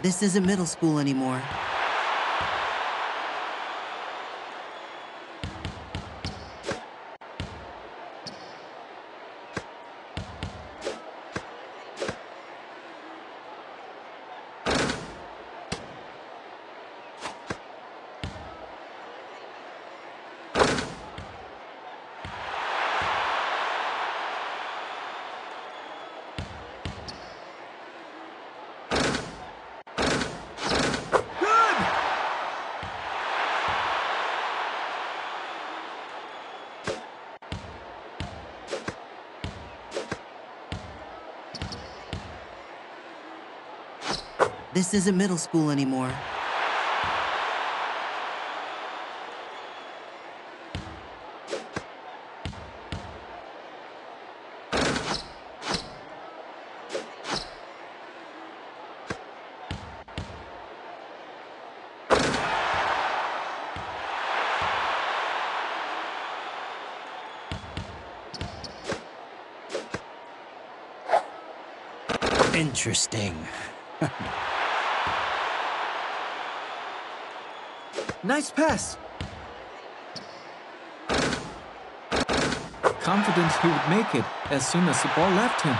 This isn't middle school anymore. This isn't middle school anymore. Interesting. Nice pass. Confident he would make it as soon as the ball left him.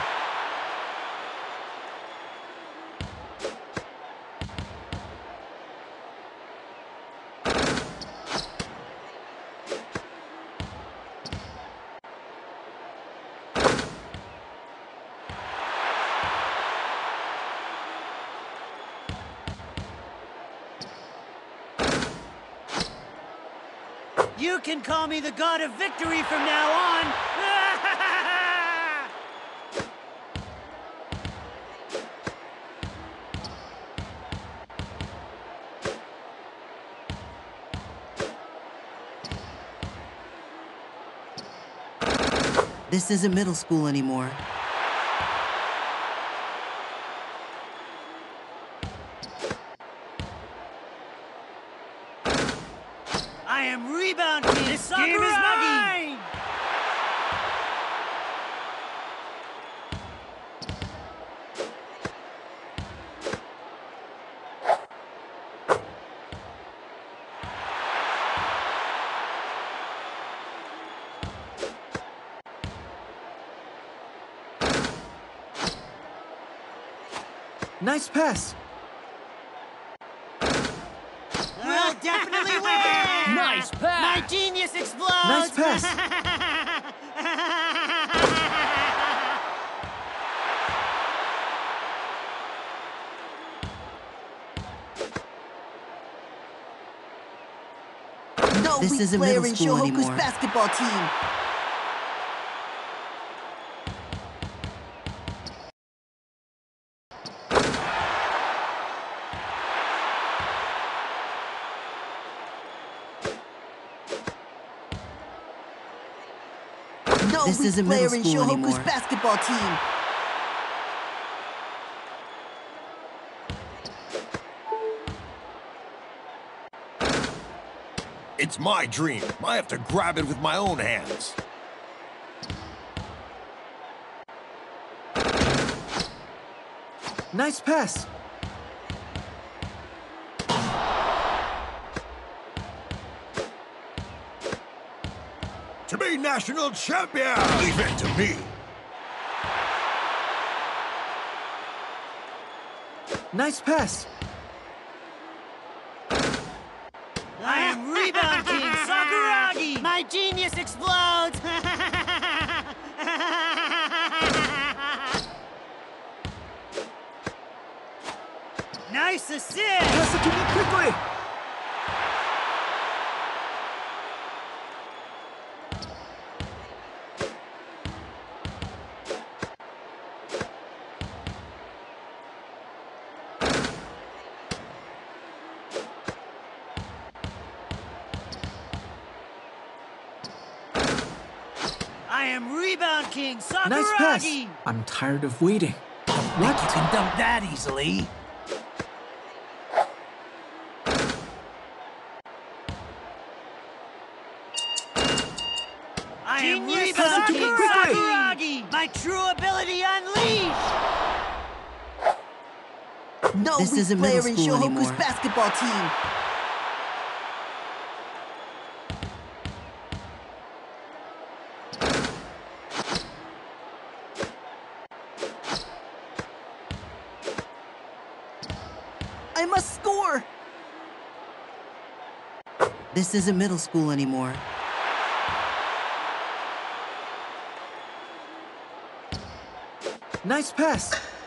You can call me the god of victory from now on! This isn't middle school anymore. Nice pass. We'll definitely win. Nice pass. My genius explodes. Nice pass. No weak player in Shohoku's basketball team. This is a player in Shohoku's basketball team. It's my dream. I have to grab it with my own hands. Nice pass. To be national champion! Leave it to me! Nice pass! I am Rebound King Sakuragi! My genius explodes! Nice assist! Pass it to me quickly! Sakuragi. Nice pass! I'm tired of waiting. What? You can dump that easily. I am Rebound King Sakuragi! My true ability unleashed! No this isn't player in Shohoku's anymore. Basketball team. I must score! This isn't middle school anymore. Nice pass!